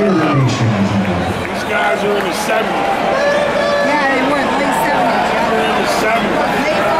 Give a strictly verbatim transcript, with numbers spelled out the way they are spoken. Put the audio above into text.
These guys are in the seventies. Yeah, they were in the late seventies. They were in the seventies.